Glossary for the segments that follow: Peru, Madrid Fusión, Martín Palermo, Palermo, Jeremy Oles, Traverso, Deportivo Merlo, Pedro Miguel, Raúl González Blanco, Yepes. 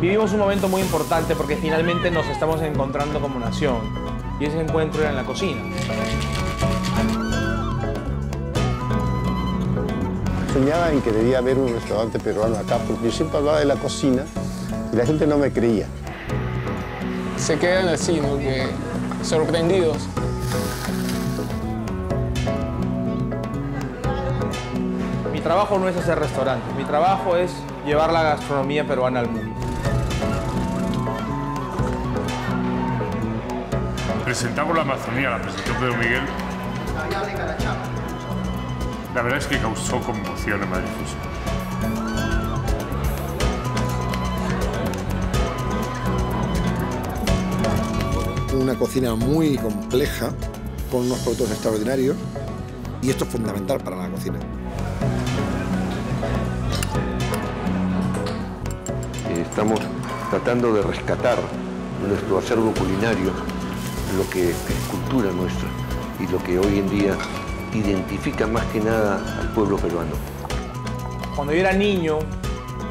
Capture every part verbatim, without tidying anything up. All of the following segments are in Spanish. Vivimos un momento muy importante porque finalmente nos estamos encontrando como nación, y ese encuentro era en la cocina. Soñaba en que debía haber un restaurante peruano acá, porque yo siempre hablaba de la cocina y la gente no me creía. Se quedan así, ¿no? Que sorprendidos. Mi trabajo no es hacer restaurantes, mi trabajo es llevar la gastronomía peruana al mundo. Presentamos la Amazonía, la presentó Pedro Miguel. La verdad es que causó conmoción en Madrid Fusión. Una cocina muy compleja, con unos productos extraordinarios, y esto es fundamental para la cocina. Estamos tratando de rescatar nuestro acervo culinario, lo que es cultura nuestra y lo que hoy en día identifica más que nada al pueblo peruano. Cuando yo era niño,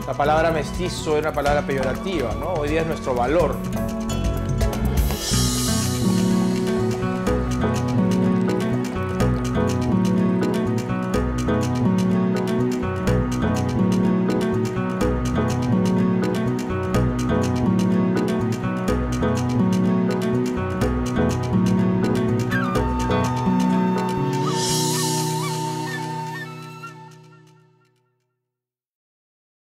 la palabra mestizo era una palabra peyorativa, ¿no? Hoy día es nuestro valor.